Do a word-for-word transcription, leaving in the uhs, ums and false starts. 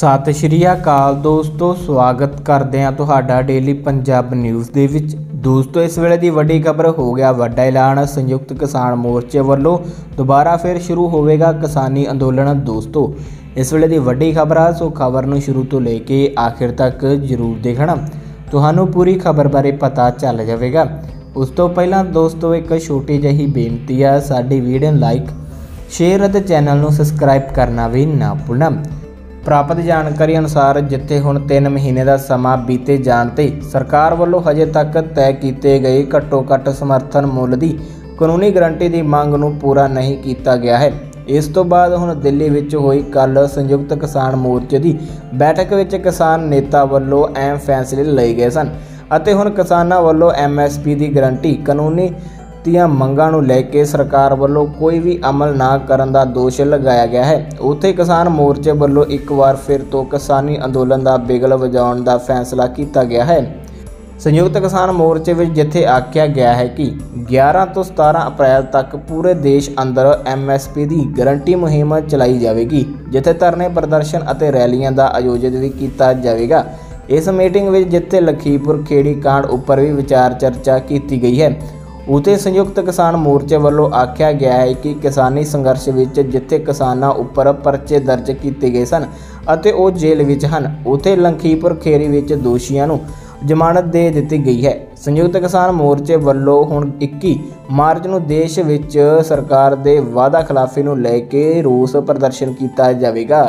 सत श्री अकाल दोस्तों, स्वागत करते हैं तुहाडा डेली पंजाब न्यूज़ दे विच। दोस्तों, इस वेले दी वड्डी खबर हो गया वड्डा ऐलान, संयुक्त किसान मोर्चे वालों दोबारा फिर शुरू होवेगा किसानी अंदोलन। दोस्तों, इस वेले दी वड्डी खबर आ, सो खबर नूं शुरू तो लेके आखिर तक जरूर देखना, तुहानूं पूरी खबर बारे पता चल जाएगा। उस तो पहला दोस्तों एक छोटी जी बेनती है, साडी वीडियो लाइक शेयर और चैनल सबसक्राइब करना भी ना भुलना। प्राप्त जानकारी अनुसार जिथे हुण तीन महीने का समा बीते जाने सरकार वालों हजे तक तय किए गए घट्टो घट्ट समर्थन मुल की कानूनी गारंटी की मांग नूं पूरा नहीं किया गया है। इस तो बाद हुण दिल्ली विच होई कल संयुक्त किसान मोर्चे की बैठक विच किसान नेता वालों अहम फैसले लए गए सन अते हुण किसानां वालों एम एस पी की गारंटी कानूनी ਦੀਆਂ ਮੰਗਾਂ ਨੂੰ ਲੈ ਕੇ ਸਰਕਾਰ ਵੱਲੋਂ ਕੋਈ ਵੀ ਅਮਲ ਨਾ ਕਰਨ ਦਾ ਦੋਸ਼ ਲਗਾਇਆ ਗਿਆ ਹੈ। ਉੱਥੇ ਕਿਸਾਨ ਮੋਰਚੇ ਵੱਲੋਂ ਇੱਕ ਵਾਰ ਫਿਰ ਤੋਂ ਕਿਸਾਨੀ ਅੰਦੋਲਨ ਦਾ ਬਿਗਲ ਵਜਾਉਣ ਦਾ ਫੈਸਲਾ ਕੀਤਾ ਗਿਆ ਹੈ। ਸੰਯੁਕਤ ਕਿਸਾਨ ਮੋਰਚੇ ਵਿੱਚ ਜਿੱਥੇ ਆਖਿਆ ਗਿਆ ਹੈ ਕਿ ਗਿਆਰਾਂ ਤੋਂ ਸਤਾਰਾਂ ਅਪ੍ਰੈਲ ਤੱਕ ਪੂਰੇ ਦੇਸ਼ ਅੰਦਰ ਐਮਐਸਪੀ ਦੀ ਗਾਰੰਟੀ ਮੁਹਿੰਮ ਚਲਾਈ ਜਾਵੇਗੀ, ਜਿੱਥੇ ਧਰਨੇ ਪ੍ਰਦਰਸ਼ਨ ਅਤੇ ਰੈਲੀਆਂ ਦਾ ਆਯੋਜਨ ਵੀ ਕੀਤਾ ਜਾਵੇਗਾ। ਇਸ ਮੀਟਿੰਗ ਵਿੱਚ ਜਿੱਥੇ ਲਖੀਮਪੁਰ ਖੇੜੀ ਕਾਂਡ ਉੱਪਰ ਵੀ ਵਿਚਾਰ ਚਰਚਾ ਕੀਤੀ ਗਈ ਹੈ। उत्थे संयुक्त किसान मोर्चे वालों आख्या गया है कि किसानी संघर्ष विच जिथे किसानों उपर परचे दर्ज किए गए सन अते वो जेल विच हन, उत्थे लखीमपुर खेड़ी विच दोषियों नूं जमानत दे दी गई है। संयुक्त किसान मोर्चे वालों हुण इक्की मार्च नूं देश विच सरकार दे वादा खिलाफी नूं लैके रोस प्रदर्शन किया जाएगा।